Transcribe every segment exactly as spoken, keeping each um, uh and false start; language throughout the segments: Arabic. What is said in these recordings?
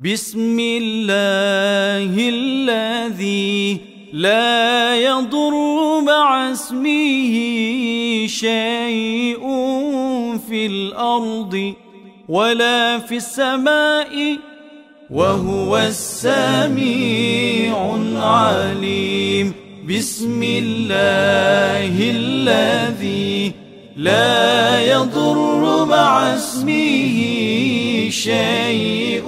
بسم الله الذي لا يضر مع اسمه شيء في الأرض ولا في السماء وهو السميع العليم. بسم الله الذي لا يضر مع اسمه شيء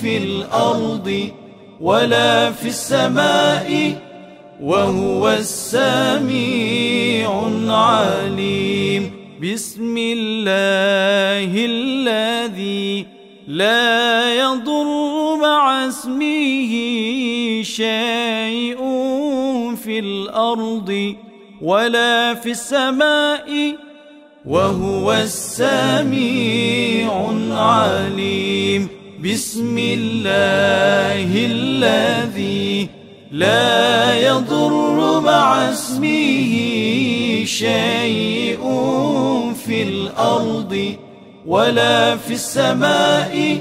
في الأرض ولا في السماء وهو السميع العليم. بسم الله الذي لا يضر مع اسمه شيء في الأرض ولا في السماء وهو السميع العليم. بسم الله الذي لا يضر مع اسمه شيء في الأرض ولا في السماء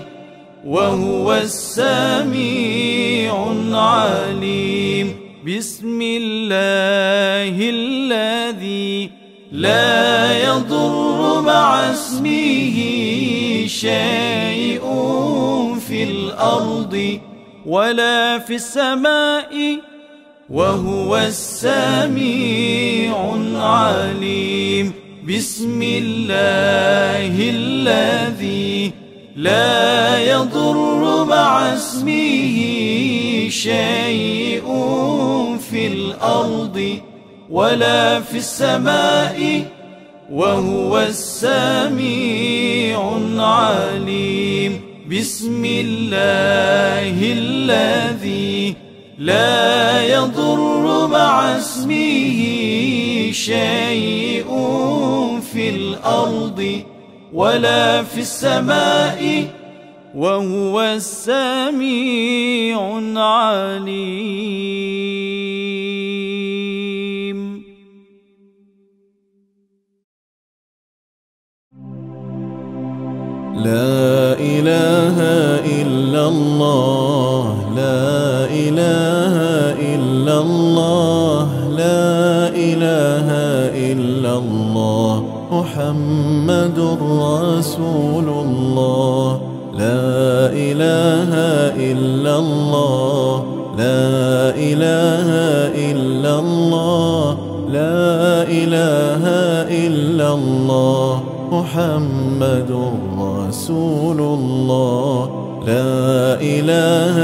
وهو السميع العليم. بسم الله الذي لا يضر مع اسمه شيء في الأرض ولا في السماء وهو السميع العليم. بسم الله الذي لا يضر مع اسمه شيء في الأرض ولا في السماء وهو السميع العليم. بسم الله الذي لا يضر مع اسمه شيء في الأرض ولا في السماء وهو السميع العليم. لا إله إلا الله، لا إله إلا الله، لا إله إلا الله، محمد رسول الله. لا إله إلا الله، لا إله إلا الله، لا إله إلا الله، محمد رسول الله. لا إله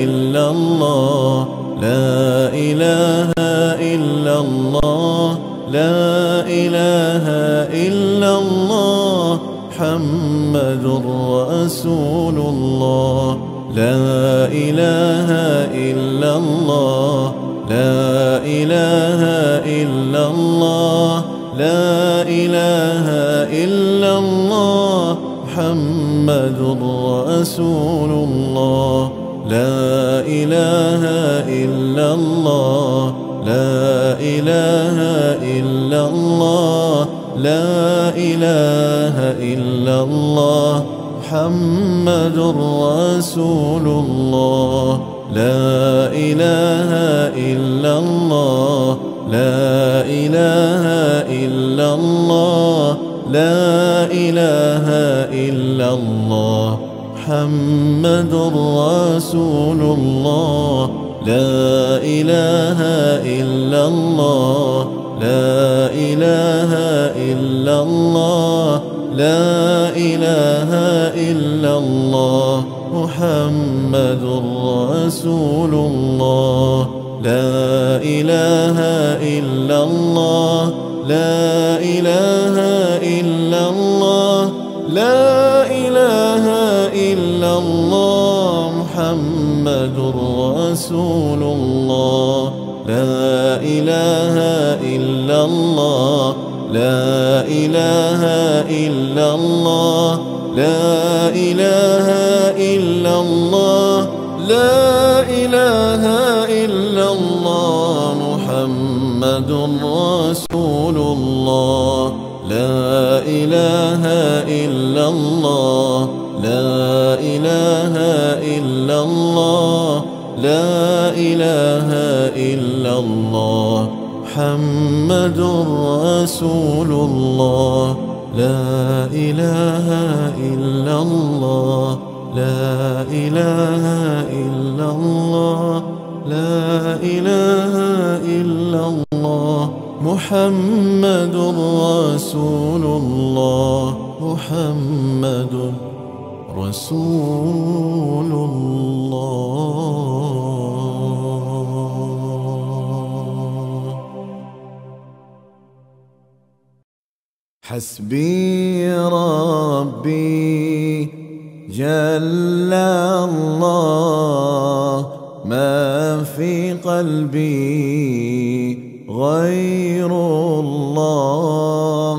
إلا الله، لا إله إلا الله، لا إله إلا الله، محمد رسول الله. لا إله إلا الله، لا إله إلا الله، لا إله إلا الله، محمد رسول الله. لا إله إلا الله، لا إله إلا الله، لا إله إلا الله، محمد رسول الله. لا إله إلا الله، لا إله إلا الله، لا إله إلا الله، محمد رسول الله. لا إله إلا الله، لا إله إلا الله، لا إله إلا الله، محمد رسول الله. لا إله إلا الله، لا إله إلا الله، لا إله إلا الله، محمد رسول الله. لا إله إلا الله، لا إله إلا الله، لا إله إلا الله، لا إله إلا الله، محمد رسول الله. لا إله إلا الله، لا إله إلا الله لا إله إلا الله محمد رسول الله لا إله إلا الله لا إله إلا الله لا إله إلا الله محمد رسول الله محمد رسول الله. حسبي ربي جل الله ما في قلبي غير الله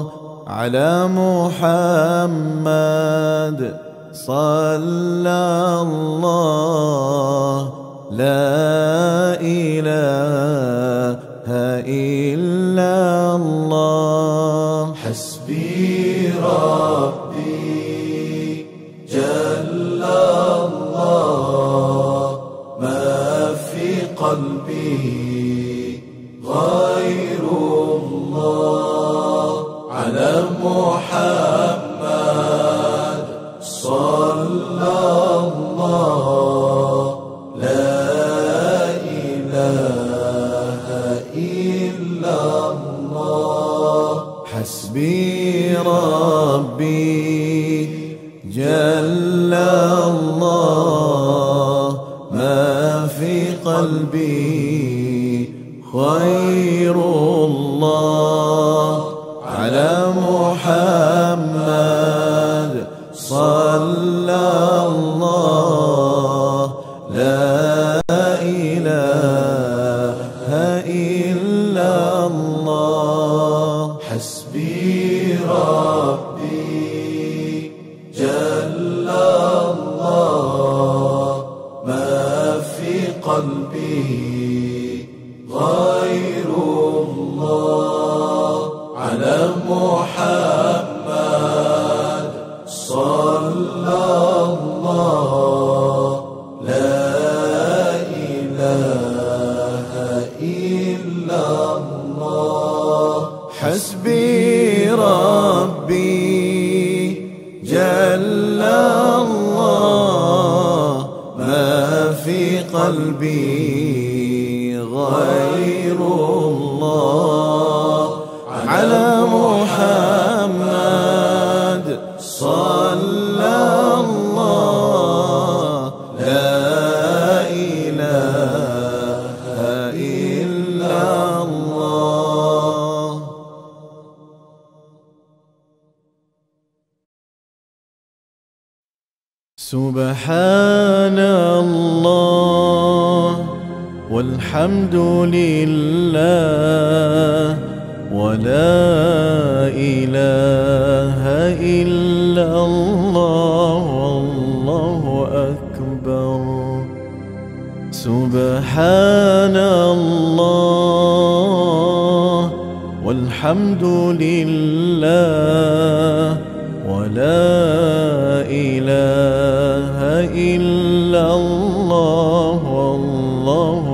على محمد صلى الله لا إله إلا الله. حسبي ربي جل الله ما في قلبي غير الله على محمد صلى الله لا إله إلا الله. حسبي ربي جل الله ما في قلبي خير الله على محمد صلى الله لا إله إلا الله. حسبي ربي جل الله ما في قلبي غير الله على محمد صلى الله لا إله إلا الله. حسبي ربي جل الله ما في قلبي غير الله على محمد صلى سبحان الله والحمد لله ولا إله إلا الله والله أكبر. سبحان الله والحمد لله ولا إله إلا الله والله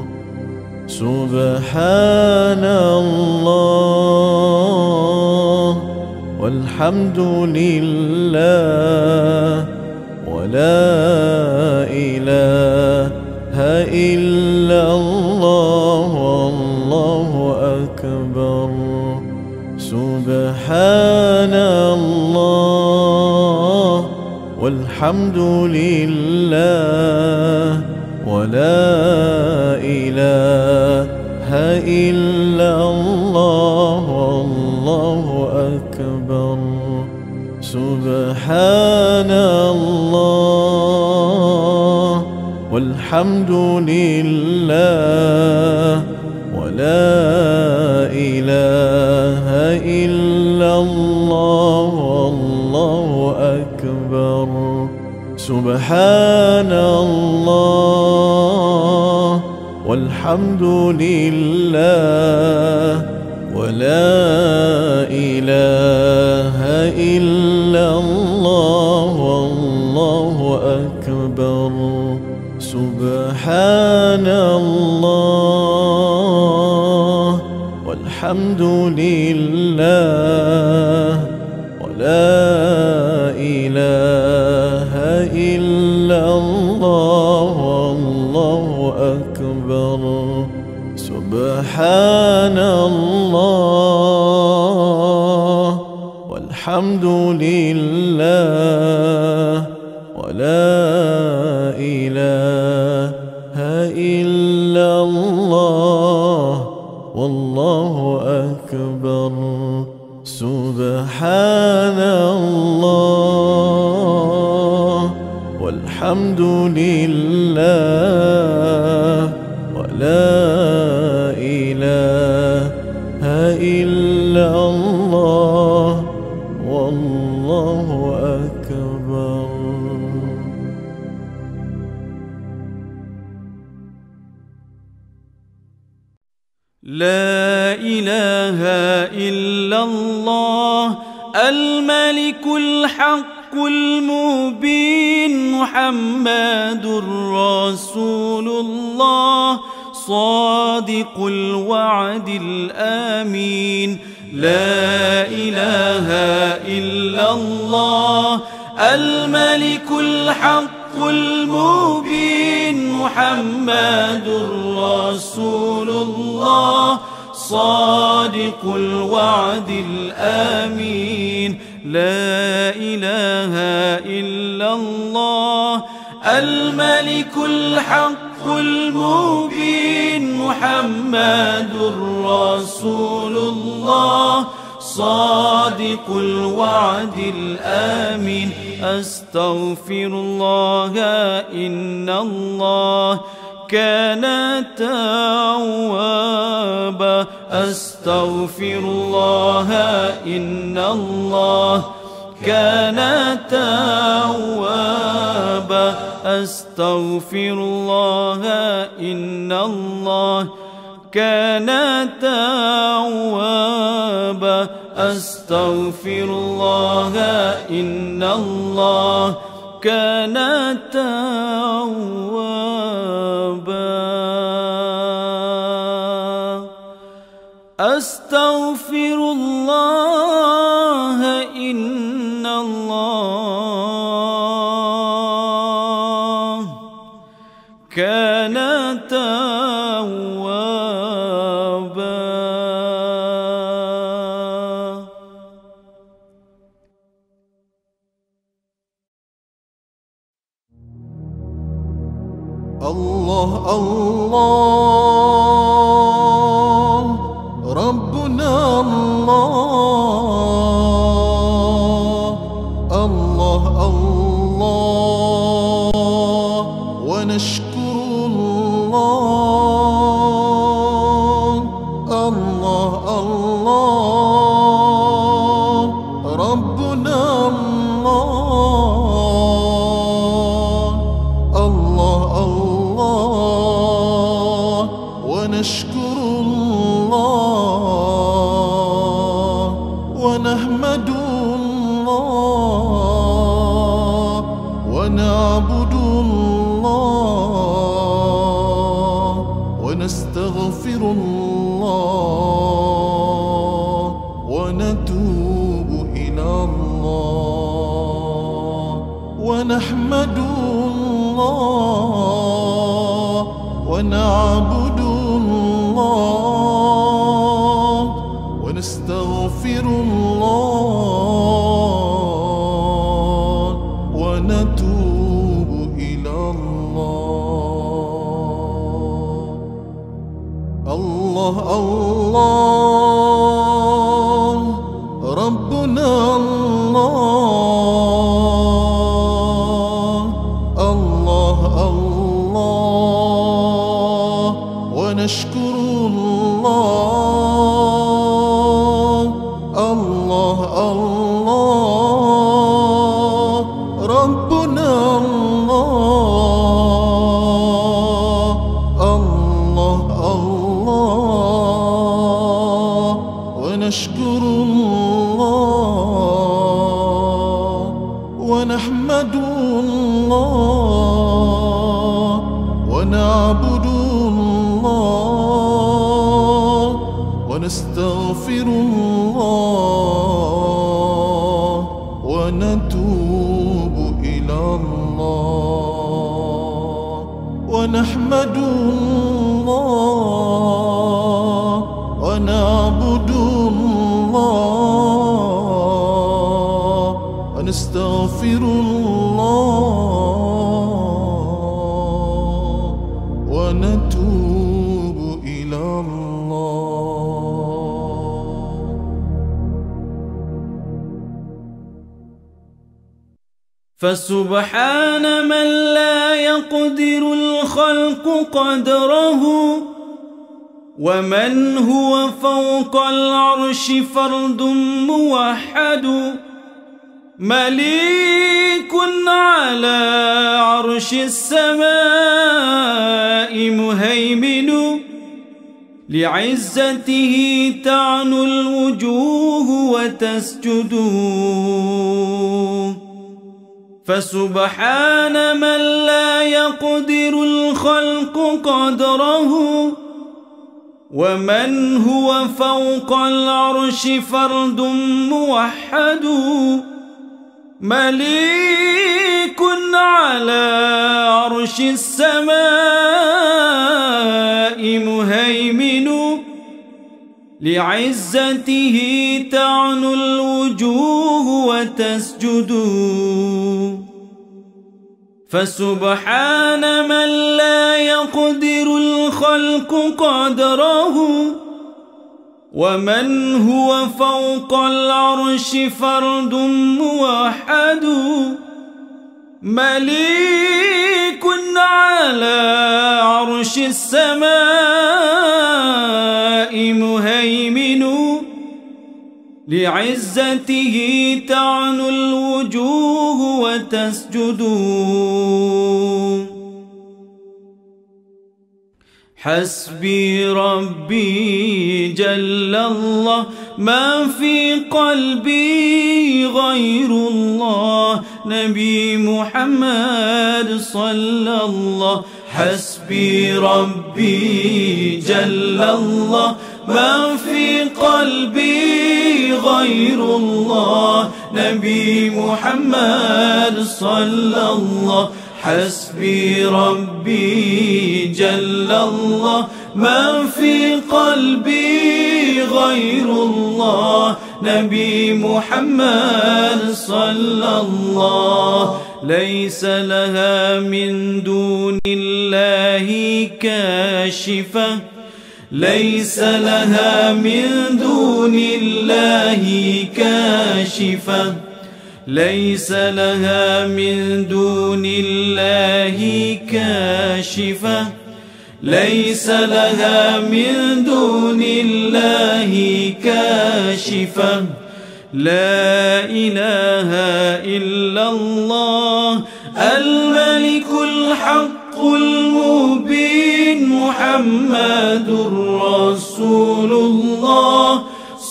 أكبر. سبحان الله والحمد لله ولا إله إلا الله والله أكبر. سبحان الله والحمد لله ولا إله إلا الله والله أكبر. سبحان الله والحمد لله ولا إله إلا الله والله أكبر. سبحان الله والحمد لله ولا إله إلا الله الله والله أكبر سبحان الله والحمد لله ولا إله إلا الله والله أكبر سبحان الله والحمد لله ولا إله إلا الله والله أكبر سبحان الله والحمد لله ولا إله إلا الله والله أكبر. لا إله إلا الله الملك الحق المبين محمد رسول الله صادق الوعد الآمين. لا إله إلا الله الملك الحق المبين محمد رسول الله صادق الوعد الآمين. لا إله إلا الله الملك الحق المبين محمد رسول الله صادق الوعد الآمين. أستغفر الله إن الله كان توابا أستغفر الله إن الله كان توابا أستغفر الله إن الله كان توابا أستغفر الله إن الله كان توابا أستغفر الله إن الله كان توابا. الله الله ربنا الله الله الله ونشكر الله الله الله ربنا الله نشكر الله ونحمد الله ونعبد الله ونستغفر الله ونتوب إلى الله ونحمد الله ونعبد ونستغفر الله ونتوب إلى الله. الله الله ربنا الله الله الله ونشكر الله الله الله ربنا الله الله الله ونشكر الله الله ونعبد الله ونستغفر الله ونتوب إلى الله ونحمد الله ونعبد الله ونستغفر الله ونتوب إلى الله. فسبحان من لا يقدر الخلق قدره ومن هو فوق العرش فرد موحد مليك على عرش السماء مهيمن لعزته تعنو الوجوه وتسجد. فسبحان من لا يقدر الخلق قدره ومن هو فوق العرش فرد موحد مليك على عرش السماء مهيمن لعزته تعنو الوجوه وتسجد. فسبحان من لا يقدر الخلق قدره ومن هو فوق العرش فرد موحد مليك على عرش السماء مهيمن لعزته تعنو الوجوه وتسجد. حسبي ربي جل الله ما في قلبي غير الله نبي محمد صلى الله. حسبي ربي جل الله ما في قلبي غير الله نبي محمد صلى الله. حسبي ربي جل الله ما في قلبي غير الله نبي محمد صلى الله. ليس لها من دون الله كاشفة ليس لها من دون الله كاشفة ليس لها من دون الله كاشفة ليس لها من دون الله كاشفة. لا إله إلا الله الملك الحق المبين محمد رسول الله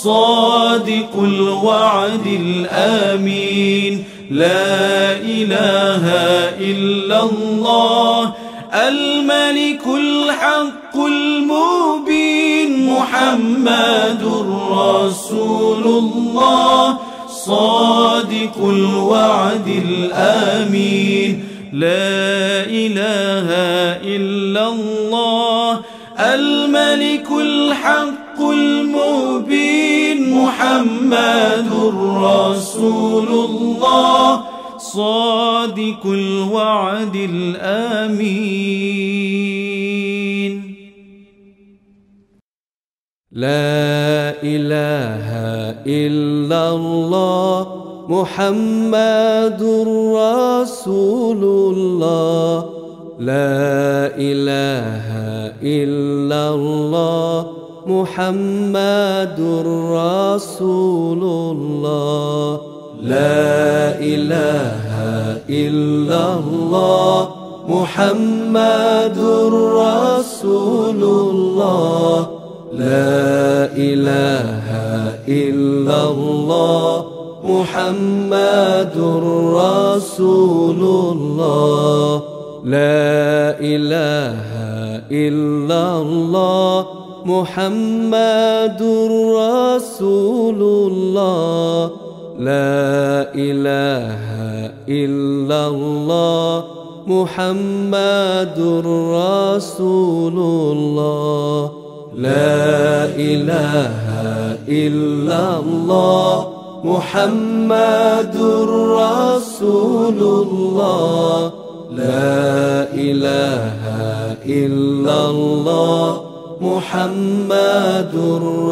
صادق الوعد الآمين. لا إله إلا الله الملك الحق المبين محمد رسول الله صادق الوعد الآمين. لا إله إلا الله الملك الحق المبين محمد رسول الله صادق الوعد الآمين. لا إله إلا الله محمد رسول الله. لا إله إلا الله محمد رسول الله. لا إله إلا الله محمد رسول الله. لا إله إلا الله محمد رسول الله. لا إله إلا الله محمد رسول الله. لا إله إلا الله محمد رسول الله. لا إله إلا الله محمد رسول الله. لا إله إلا الله محمد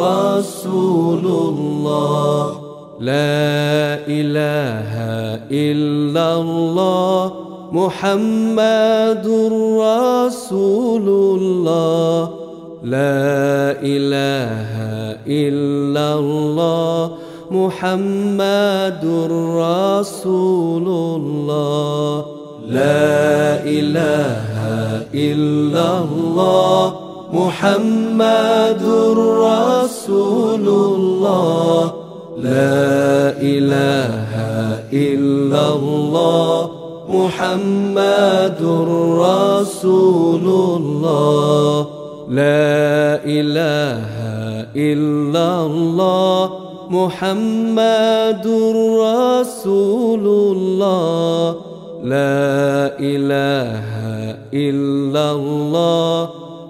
رسول الله. لا إله إلا الله محمد رسول الله. لا إله إلا الله محمد رسول الله. لا إله إلا الله محمد رسول الله. لا إله إلا الله محمد رسول الله. لا إله إلا الله محمد رسول الله. لا إله إلا الله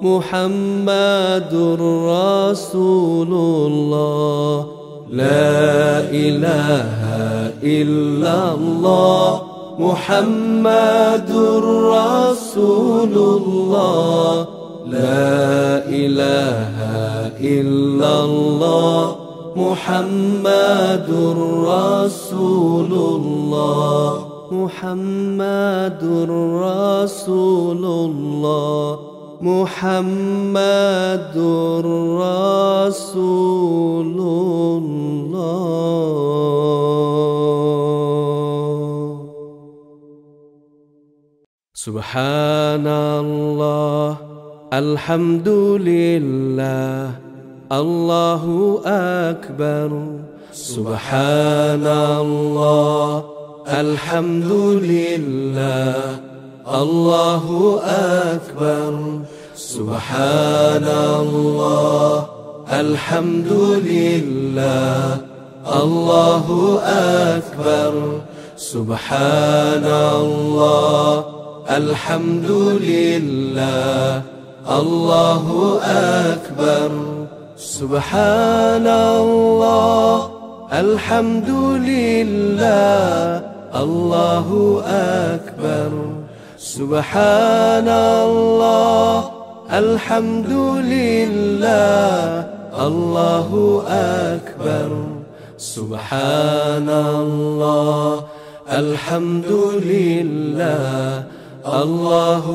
محمد رسول الله. لا إله إلا الله محمد رسول الله. لا إله إلا الله محمد رسول الله. محمد رسول الله. محمد رسول الله. سبحان الله، الحمد لله، الله أكبر. سبحان الله، الحمد لله، الله أكبر. سبحان الله، الحمد لله، الله أكبر. سبحان الله، الحمد لله، الله أكبر. سبحان الله، الحمد لله، الله أكبر. سبحان الله، الحمد لله، الله أكبر. سبحان الله، الحمد لله، الله أكبر. سبحان الله، الحمد لله، الله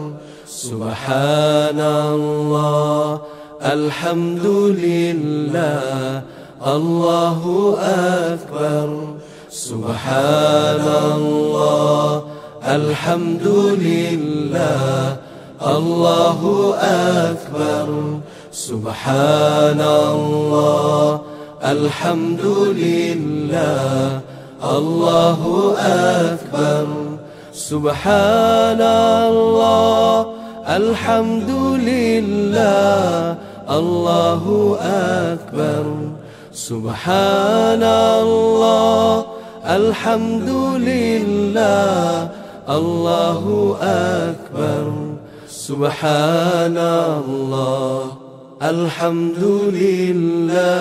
أكبر. سبحان الله، الحمد لله، الله أكبر. سبحان الله، الحمد لله، الله أكبر. سبحان الله، الحمد لله، الله أكبر. سبحان الله، الحمد لله، الله أكبر. سبحان الله، الحمد لله، الله أكبر. سبحان الله، الحمد لله، الله أكبر. سبحان الله، الحمد لله،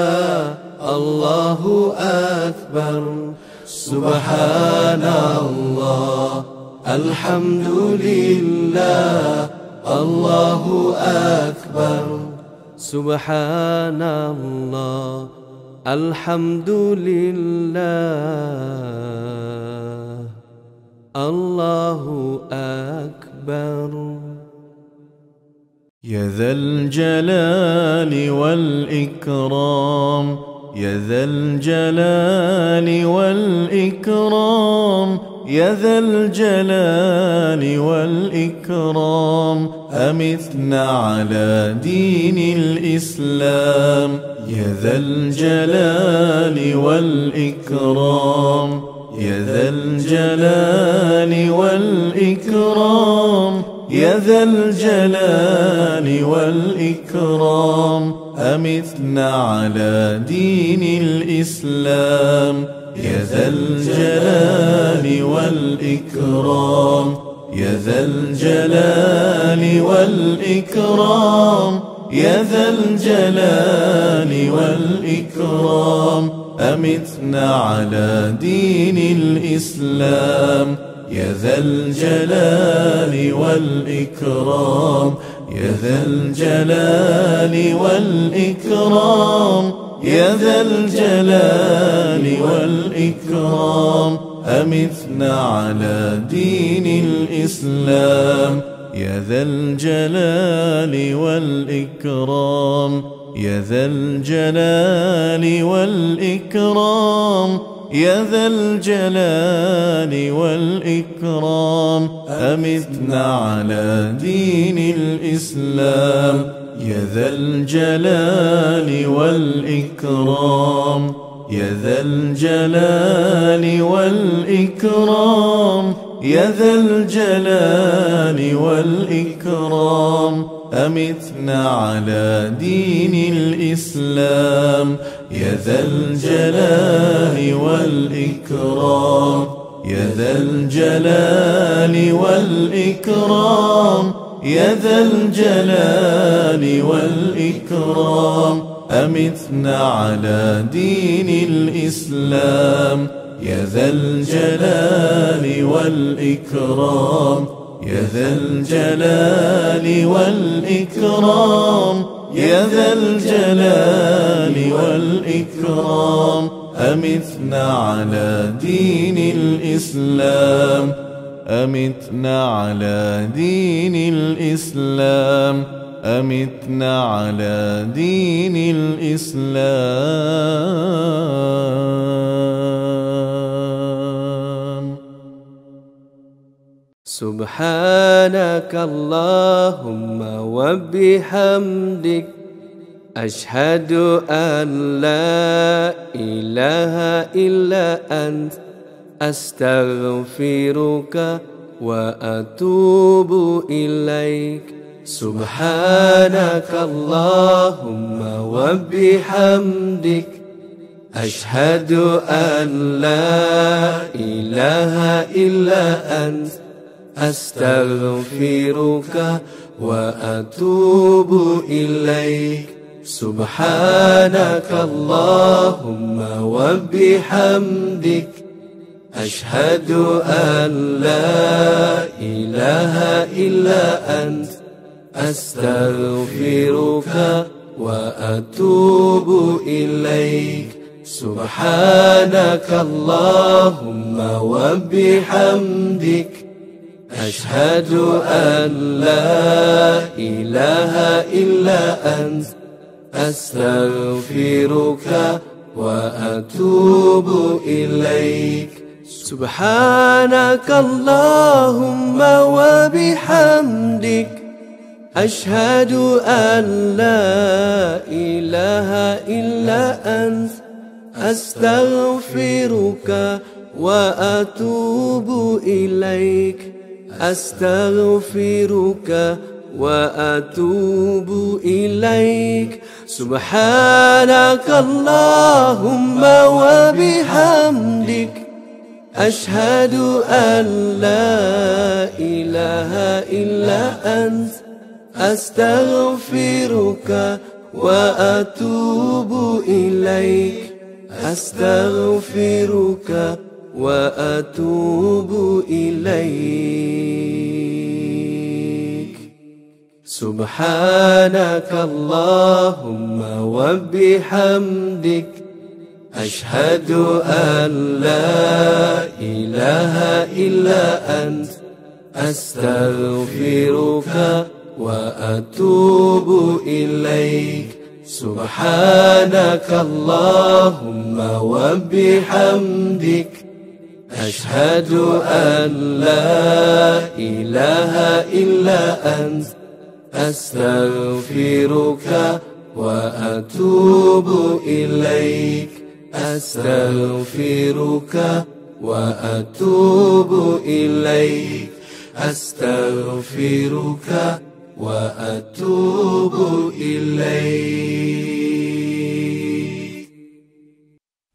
الله أكبر. يا ذا الجلال والإكرام، يا ذا الجلال والإكرام، يا ذا الجلال والإكرام، أمتنا على دين الإسلام يا ذا الجلال والإكرام، يا ذا الجلال والإكرام، يا ذا الجلال والإكرام، أمتنا على دين الإسلام يا ذا الجلال والإكرام، يا ذا الجلال والإكرام، يا ذا الجلال والإكرام، أمتنا على دين الإسلام يا ذا الجلال والإكرام، يا ذا الجلال والإكرام، يا ذا الجلال والإكرام، أمتنا على دين الإسلام يا ذا الجلال والإكرام، يا ذا الجلال والإكرام، يا ذا الجلال والإكرام، أمتنا على دين الإسلام يا ذا الجلال والإكرام، يا ذا الجلال والإكرام، يا ذا الجلال والإكرام، أمتنا على دين الإسلام يا ذا الجلال والإكرام، يا ذا الجلال والإكرام، يا ذا الجلال والإكرام، أمتنا على دين الإسلام يا ذا الجلال والإكرام، يا ذا الجلال والإكرام، يا ذا الجلال والإكرام، أمتنا على دين الإسلام، أمتنا على دين الإسلام، أمتنا على دين الإسلام. سبحانك اللهم وبحمدك، أشهد أن لا إله إلا أنت، أستغفرك وأتوب إليك. سبحانك اللهم وبحمدك، أشهد أن لا إله إلا أنت، أستغفرك وأتوب إليك. سبحانك اللهم وبحمدك، أشهد أن لا إله إلا أنت، أستغفرك وأتوب إليك. سبحانك اللهم وبحمدك، أشهد أن لا إله إلا أنت، أستغفرك وأتوب إليك. سبحانك اللهم وبحمدك، أشهد أن لا إله إلا أنت، أستغفرك وأتوب إليك، أستغفرك وأتوب إليك. سبحانك اللهم وبحمدك، أشهد أن لا إله إلا أنت، أستغفرك وأتوب إليك، أستغفرك وأتوب إليك. سبحانك اللهم وبحمدك، أشهد أن لا إله إلا أنت، أستغفرك وأتوب إليك. سبحانك اللهم وبحمدك، أشهد أن لا إله إلا أنت أستغفرك وأتوب إليك أستغفرك وأتوب إليك أستغفرك وأتوب إليك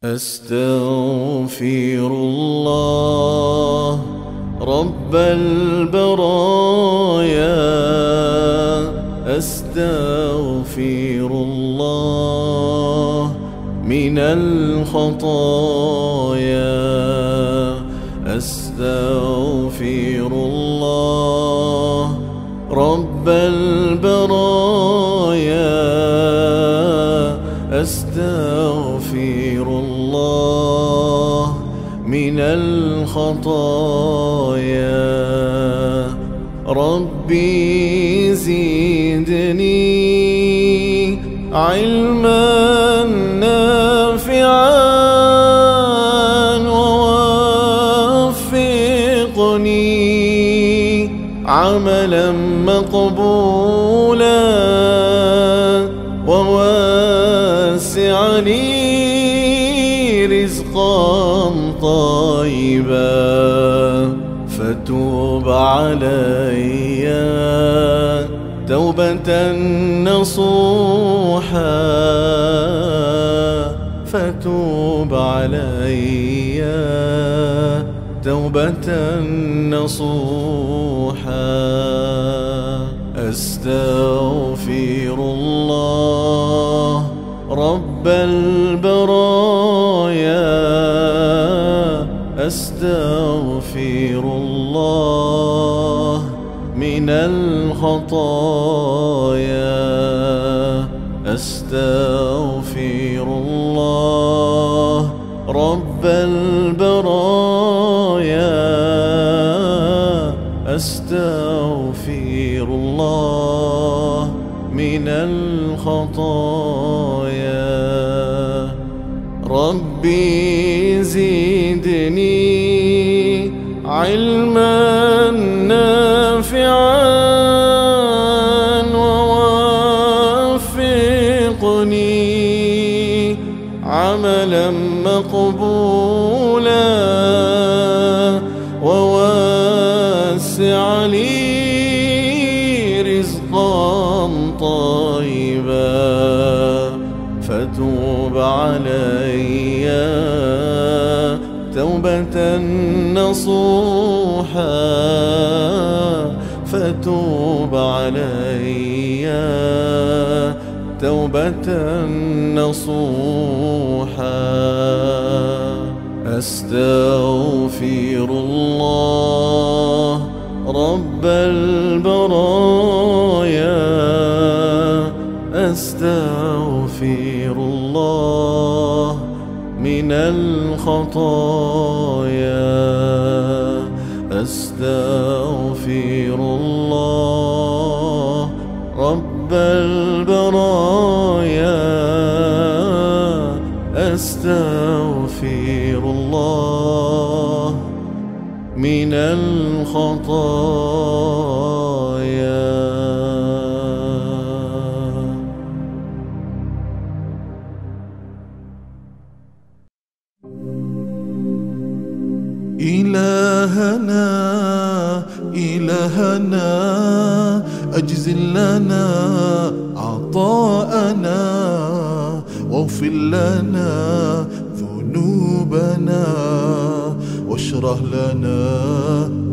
أستغفر الله رب البرايا أستغفر الله من الخطايا أستغفر الله رب البرايا أستغفر الله من الخطايا ربي زدني علما نافعا عملا مقبولا وواسعني رزقا طيبا فتوب علي توبة نصوحا فتوب علي توبة نصوحا أستغفر الله رب البرايا أستغفر الله من الخطايا أستغفر الله رب البرايا أستغفر الله من الخطايا ربي زدني علما نافعا ووفقني عملا مقبولا ووسع لي رزقا طيبا فتوب علي توبة نصوحا فتوب علي توبة نصوحا أستغفر الله رب البرايا أستغفر الله من الخطايا أستغفر الله رب البرايا أستغفر الله من الخطايا إلهنا إلهنا أجزل لنا عطاءنا واغفر لنا ذنوبنا واشرح لنا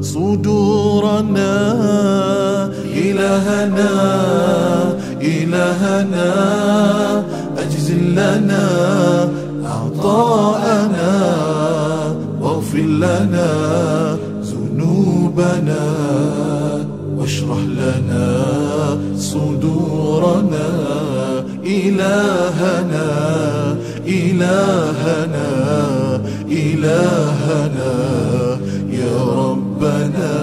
صدورنا إلهنا إلهنا أجزل لنا عطاءنا واغفر لنا ذنوبنا واشرح لنا صدورنا إلهنا إلهنا إلهنا يا ربنا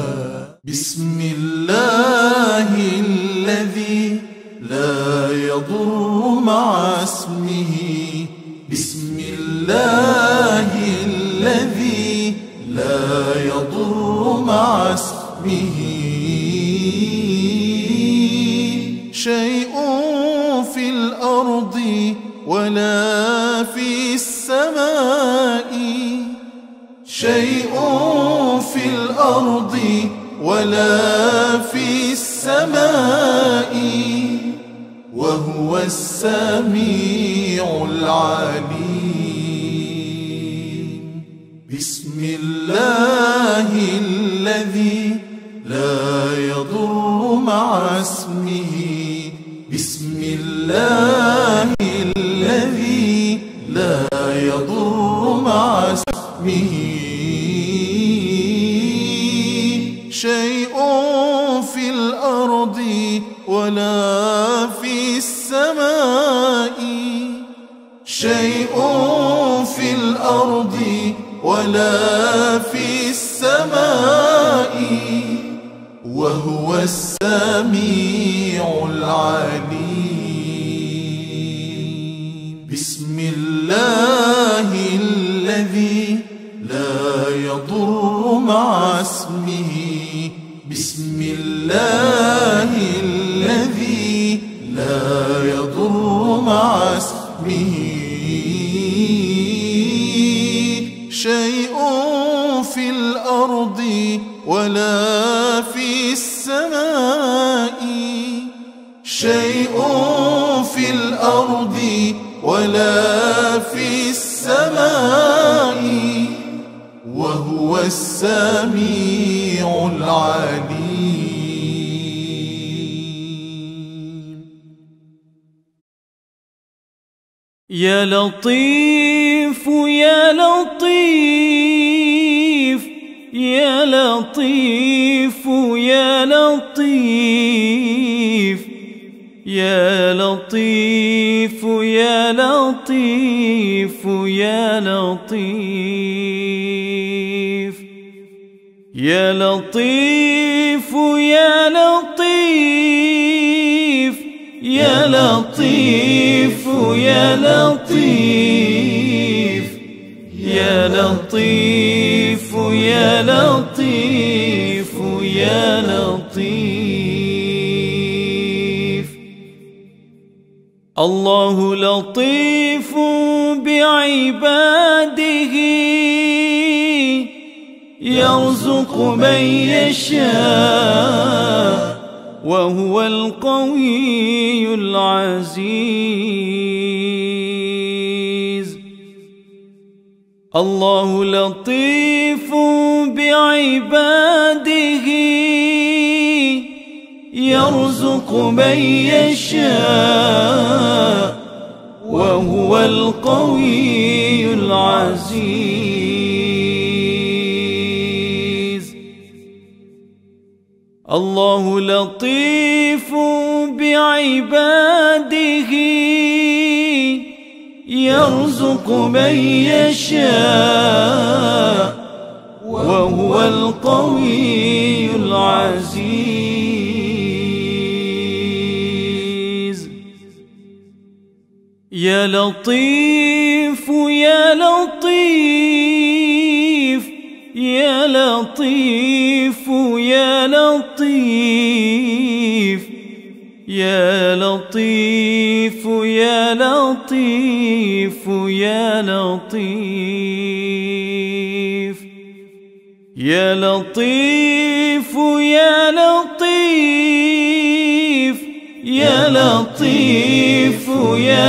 بسم الله الذي لا يضر مع اسمه بسم الله الذي حسبه شيء في الأرض ولا في السماء شيء في الأرض ولا في السماء وهو السميع العليم. بسم الله الذي لا يضر مع اسمه بسم الله الذي لا يضر مع اسمه شيء في الأرض ولا في السماء شيء في الأرض ولا في السماء وهو السميع العليم. بسم الله الذي لا يضر مع اسمه بسم الله الذي لا يضر مع اسمه شيء في الأرض ولا في السماء شيء في الأرض ولا في السماء وهو السميع العليم. يا لطيف يا لطيف يا لطيف يا لطيف يا لطيف يا لطيف يا لطيف يا لطيف يا لطيف يا لطيف يا لطيف يا لطيف يا لطيف يا لطيف. الله لطيف بعباده يرزق من يشاء وهو القوي العزيز. الله لطيف بعباده يرزق من يشاء وهو القوي العزيز. الله لطيف بعباده يرزق من يشاء وهو القوي العزيز. يا لطيف يا لطيف يا لطيف يا لطيف يا لطيف يا لطيف يا لطيف يا لطيف يا لطيف يا لطيف يا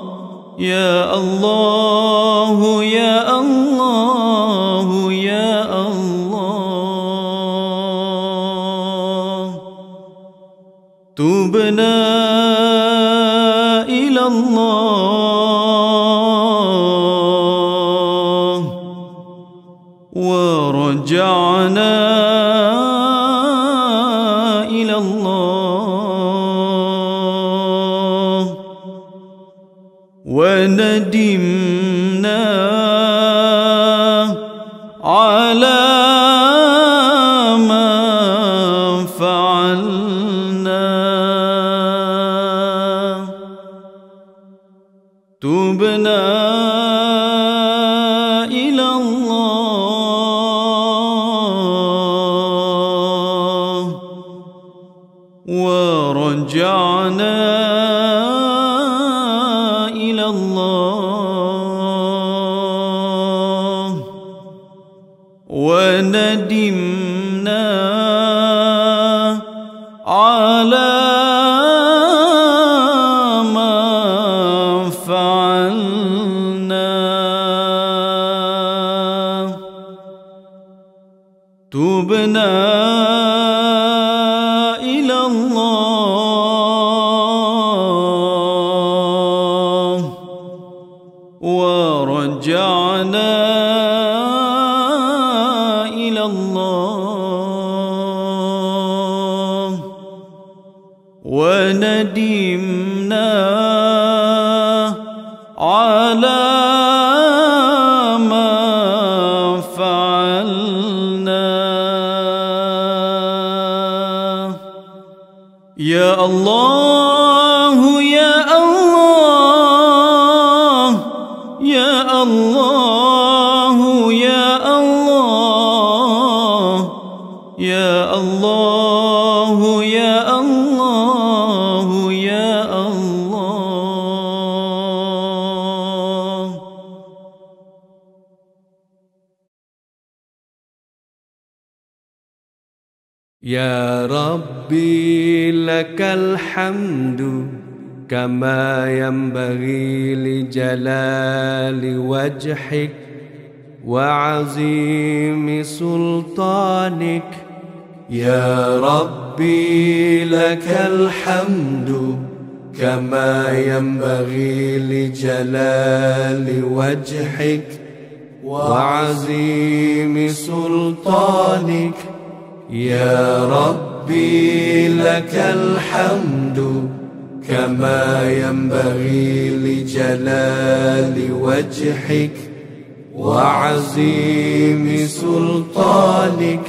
يا الله يا الله يا الله تبنا إلى الله ورجعنا إلى الله وندمنا على ما فعلنا تبنا إلى الله ورجعنا إلى الله وندمنا على ما فعلنا تبنا إلى الله ورجعنا إلى الله وندمنا على ما فعلنا يا الله يا الله يا الله يا الله يا الله يا الله يا الله يا ربي لك الحمد كما ينبغي لجلال وجهك وعظيم سلطانك يا ربي لك الحمد كما ينبغي لجلال وجهك وعظيم سلطانك يا ربي لك الحمد كما ينبغي لجلال وجهك وعظيم سلطانك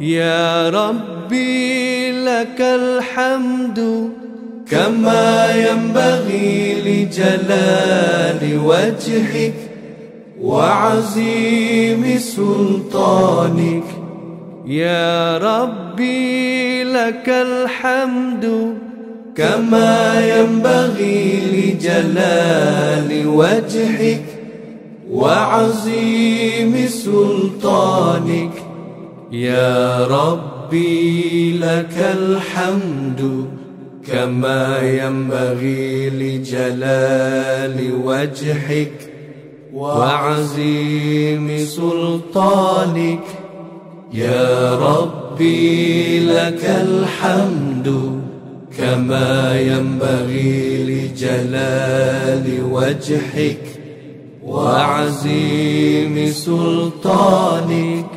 يا ربي لك الحمد كما ينبغي لجلال وجهك وعظيم سلطانك يا ربي لك الحمد كما ينبغي لجلال وجهك وعظيم سلطانك يا ربي لك الحمد كما ينبغي لجلال وجهك وعظيم سلطانك يا ربي لك الحمد كما ينبغي لجلال وجهك وعظيم سلطانك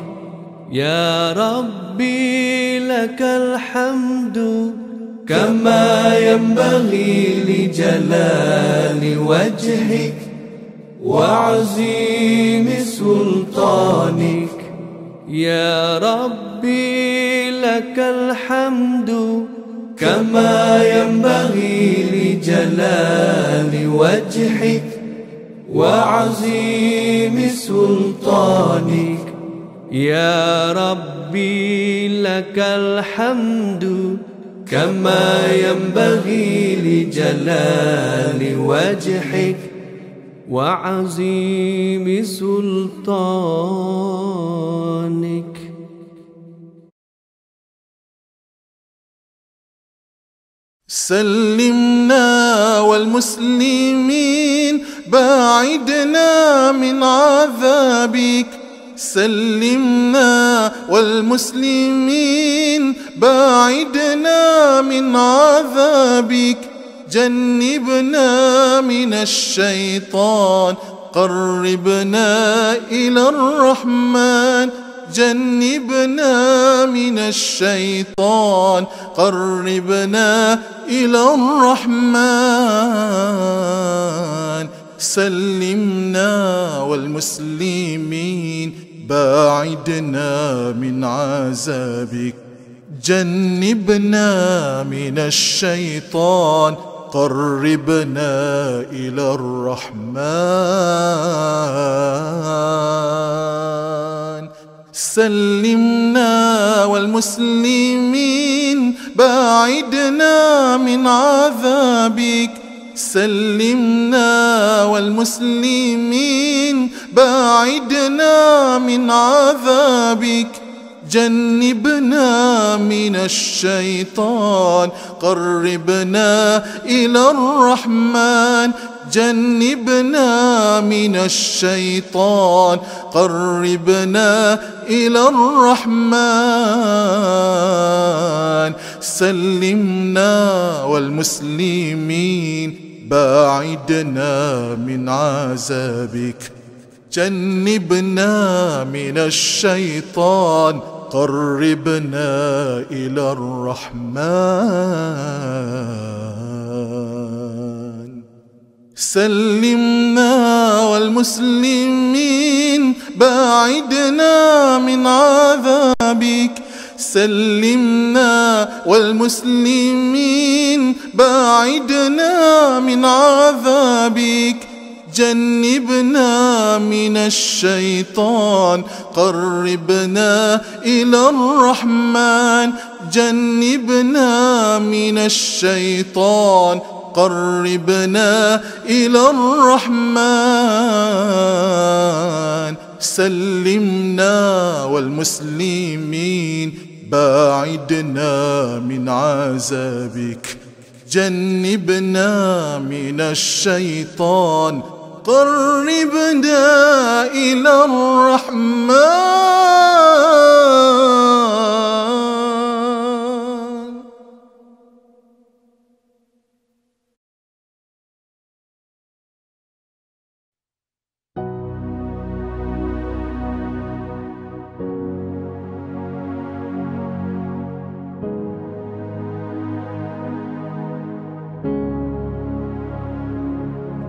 يا ربي لك الحمد كما ينبغي لجلال وجهك وعظيم سلطانك يا ربي لك الحمد كما ينبغي لجلال وجهك وعظيم سلطانك يا ربي لك الحمد كما ينبغي لجلال وجهك وعظيم سلطانك. سلمنا والمسلمين، باعدنا من عذابك. سلمنا والمسلمين، باعدنا من عذابك. جنبنا من الشيطان، قربنا إلى الرحمن. جنبنا من الشيطان، قربنا إلى الرحمن. سلمنا والمسلمين، باعدنا من عذابك. جنبنا من الشيطان، قربنا إلى الرحمن. سلمنا والمسلمين، باعدنا من عذابك. سلمنا والمسلمين، باعدنا من عذابك. جنبنا من الشيطان، قربنا إلى الرحمن. جنبنا من الشيطان، قربنا إلى الرحمن. سلمنا والمسلمين، باعدنا من عذابك. جنبنا من الشيطان، قربنا إلى الرحمن. سلمنا والمسلمين، باعدنا من عذابك. سلمنا والمسلمين، باعدنا من عذابك. جنبنا من الشيطان، قربنا إلى الرحمن. جنبنا من الشيطان، قربنا إلى الرحمن. سلمنا والمسلمين، باعدنا من عذابك. جنبنا من الشيطان، قربنا إلى الرحمن.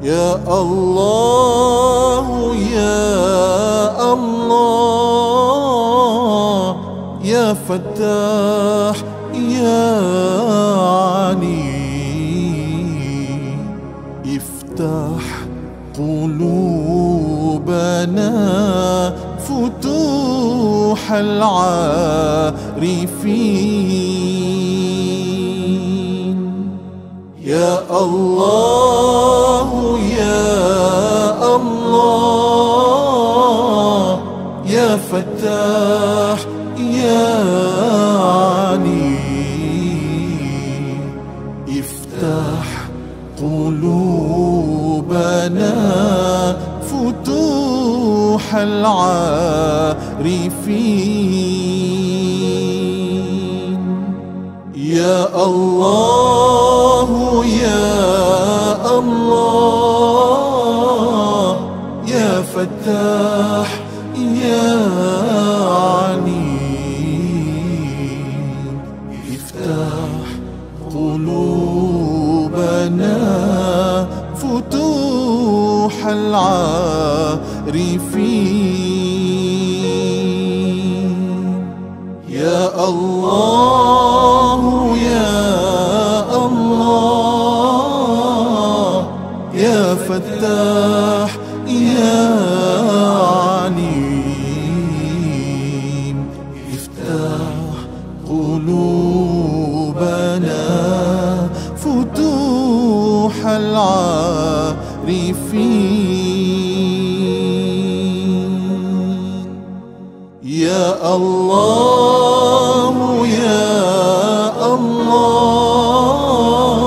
يا الله يا الله، يا فتاح يا عليم، افتح قلوبنا فتوح العارفين. يا الله يا الله، يا فتاح يا عليم، افتح قلوبنا فتوح العارفين. يا الله يا الله، يا فتاح يا عليم، افتح قلوبنا فتوح العارفين. يا الله يا الله، يا فتاح يا عليم، افتح قلوبنا فتوح العارفين. يا الله يا الله،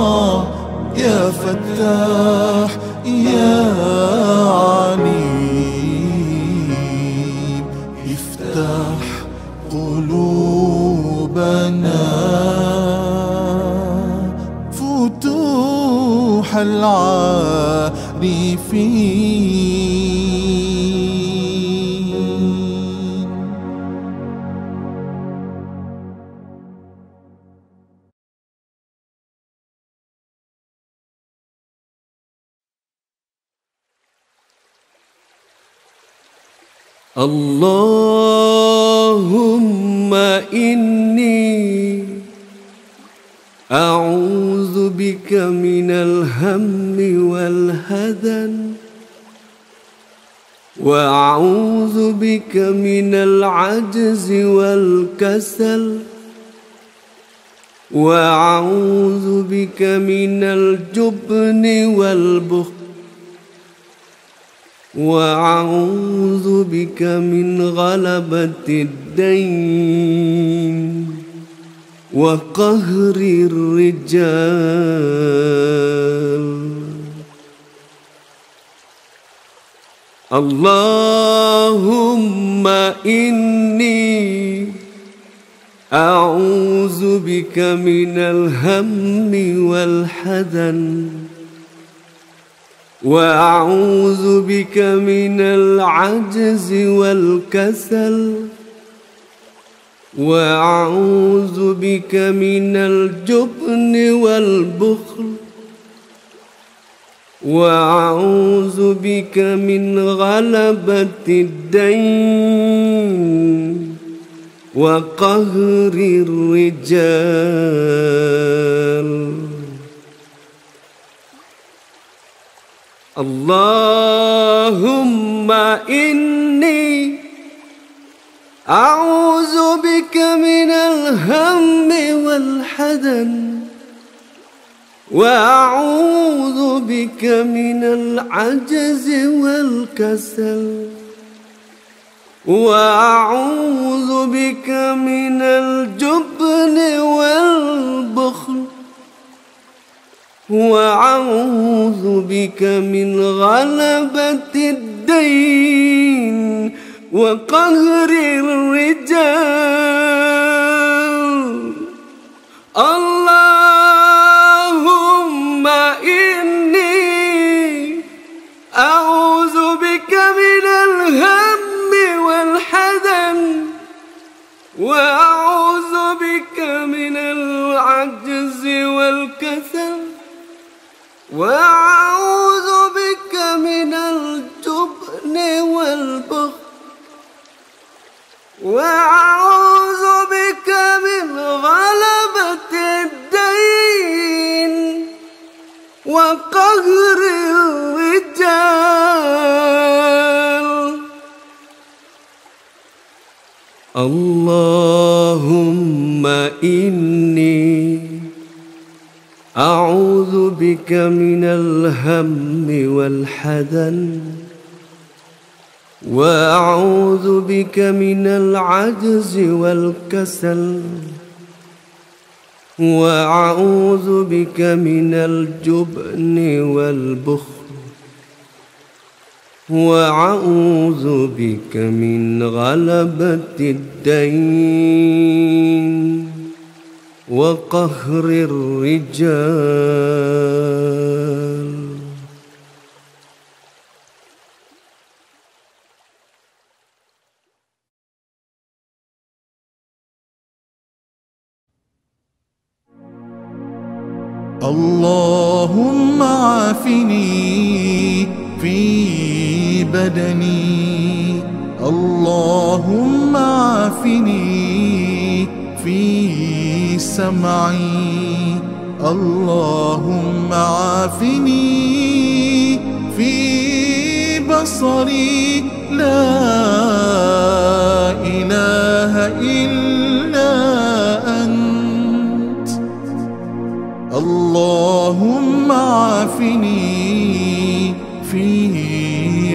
صالح العارفين. اللهم إني أعوذ بك من الهم والهدن، وأعوذ بك من العجز والكسل، وأعوذ بك من الجبن والبخل، وأعوذ بك من غلبة الدين وقهر الرجال. اللهم إني أعوذ بك من الهم والحزن، وأعوذ بك من العجز والكسل، وأعوذ بك من الجبن والبخل، وأعوذ بك من غلبة الدين وقهر الرجال. اللهم إني أعوذ بك من الهم والحزن، وأعوذ بك من العجز والكسل، وأعوذ بك من الجبن والبخل، وأعوذ بك من غلبة الدين وقهر الرجال. اللهم إني أعوذ بك من الهم والحزن، وأعوذ بك من العجز والكسل، وأعوذ بك من الجبن والبخل، وأعوذ بك من غلبة الدين وقهر الرجال. اللهم إني أعوذ بك من الهم والحزن، وأعوذ بك من العجز والكسل، وأعوذ بك من الجبن والبخل، وأعوذ بك من غلبة الدين وقهر الرجال. اللهم عافني في بدني، اللهم عافني في سمعي، اللهم عافني في بصري، لا إله إلا أنت. اللهم عافني في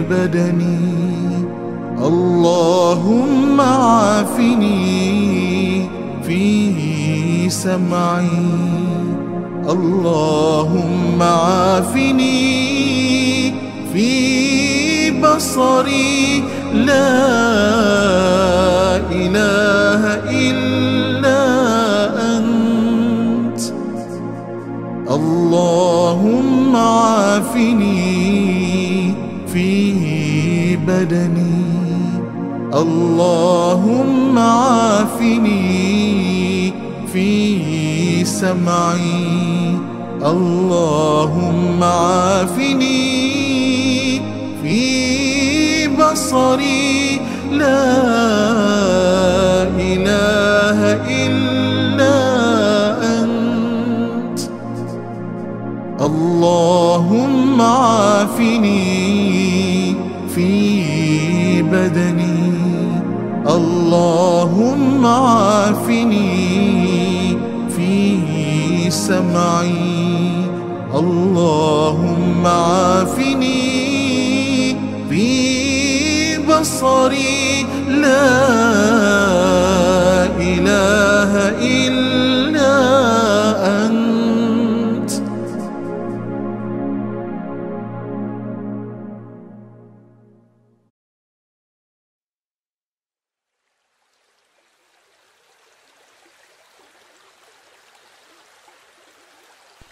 بدني، اللهم عافني في سمعي، اللهم عافني في بصري، لا إله إلا أنت. اللهم عافني فيه بدني، اللهم عافني فيه سمعي، اللهم عافني في بصري. لا إله إلا أنت، اللهم عافني في بدني، اللهم عافني في سمعي، اللهم عافني في بصري. لا إله إلا أنت.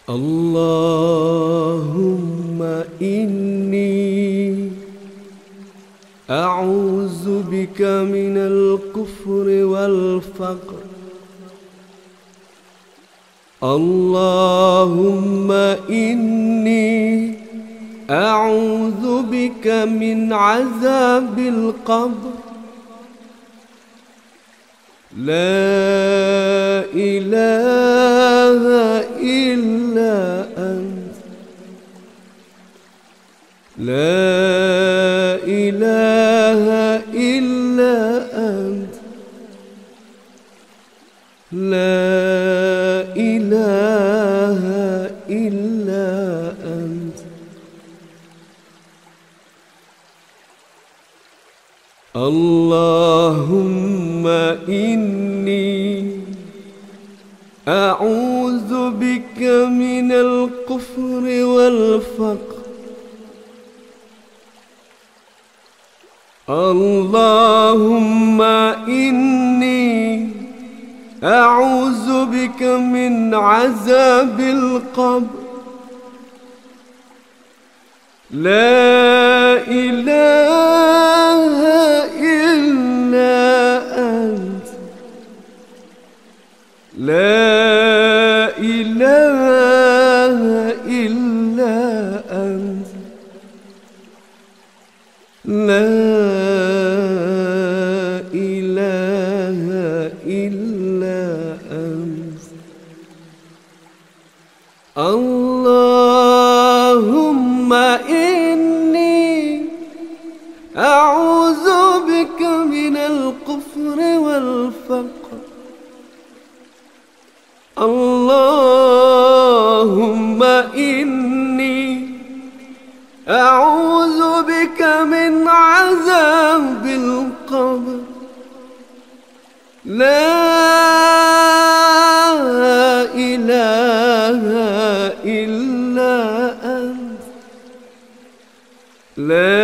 اللهم إني أعوذ بك من الكفر والفقر. اللهم إني أعوذ بك من عذاب القبر. لا إله إلا أنت، لا إله إلا أنت، لا إله إلا أنت. اللهم إني أعوذ بك من الكفر والفقر. اللهم إني أعوذ بك من عذاب القبر. لا إله إلا أنت، لا إله إلا أنت، لا اللهم إني أعوذ بك من الكفر والفقر. اللهم إني أعوذ بك من عذاب القبر. لا إله إلا أنت، لا